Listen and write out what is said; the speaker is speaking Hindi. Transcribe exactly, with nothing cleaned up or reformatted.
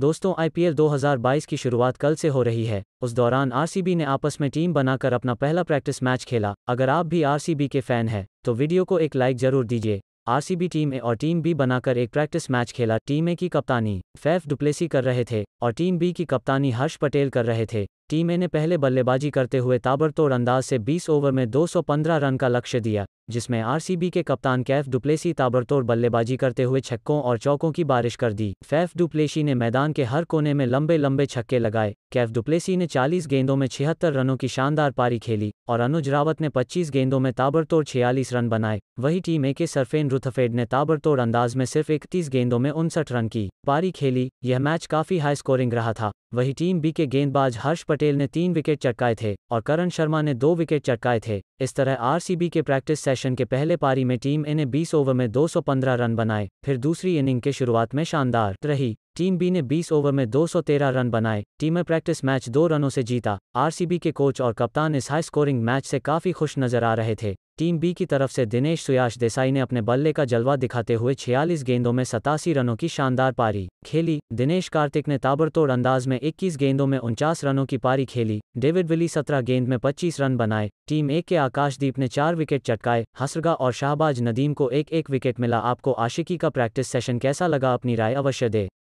दोस्तों आईपीएल दो हज़ार बाईस की शुरुआत कल से हो रही है। उस दौरान आरसीबी ने आपस में टीम बनाकर अपना पहला प्रैक्टिस मैच खेला। अगर आप भी आरसीबी के फैन हैं तो वीडियो को एक लाइक जरूर दीजिए। आरसीबी टीम ए और टीम बी बनाकर एक प्रैक्टिस मैच खेला। टीम ए की कप्तानी फाफ डुप्लेसी कर रहे थे और टीम बी की कप्तानी हर्ष पटेल कर रहे थे। टीम ए ने पहले बल्लेबाजी करते हुए ताबड़तोड़ अंदाज से बीस ओवर में दो सौ पंद्रह रन का लक्ष्य दिया, जिसमें आरसीबी के कप्तान फाफ डुप्लेसी ताबड़तोड़ बल्लेबाजी करते हुए छक्कों और चौकों की बारिश कर दी। फाफ डुप्लेसी ने मैदान के हर कोने में लंबे लंबे छक्के लगाए। फाफ डुप्लेसी ने चालीस गेंदों में छिहत्तर रनों की शानदार पारी खेली और अनुज रावत ने पच्चीस गेंदों में ताबड़तोड़ छियालीस रन बनाए। वही टीम ए के सर्फेन रुथफेड ने ताबड़तोड़ अंदाज में सिर्फ इकतीस गेंदों में उनसठ रन की पारी खेली। यह मैच काफी हाई स्कोरिंग रहा था। वही टीम बी के गेंदबाज हर्ष पटेल ने तीन विकेट चटकाए थे और करण शर्मा ने दो विकेट चटकाए थे। इस तरह आरसीबी के प्रैक्टिस सेशन के पहले पारी में टीम ए ने बीस ओवर में दो सौ पंद्रह रन बनाए, फिर दूसरी इनिंग के शुरुआत में शानदार रही। टीम बी ने बीस ओवर में दो सौ तेरह रन बनाए। टीम ए प्रैक्टिस मैच दो रनों से जीता। आरसीबी के कोच और कप्तान इस हाई स्कोरिंग मैच से काफी खुश नजर आ रहे थे। टीम बी की तरफ से दिनेश सुयाश देसाई ने अपने बल्ले का जलवा दिखाते हुए छियालीस गेंदों में सतासी रनों की शानदार पारी खेली। दिनेश कार्तिक ने ताबड़तोड़ अंदाज में इक्कीस गेंदों में उनचास रनों की पारी खेली। डेविड विली सत्रह गेंद में पच्चीस रन बनाए। टीम ए के आकाशदीप ने चार विकेट चटकाए। हसरगा और शाहबाज नदीम को एक एक विकेट मिला। आपको आशिकी का प्रैक्टिस सेशन कैसा लगा? अपनी राय अवश्य दें।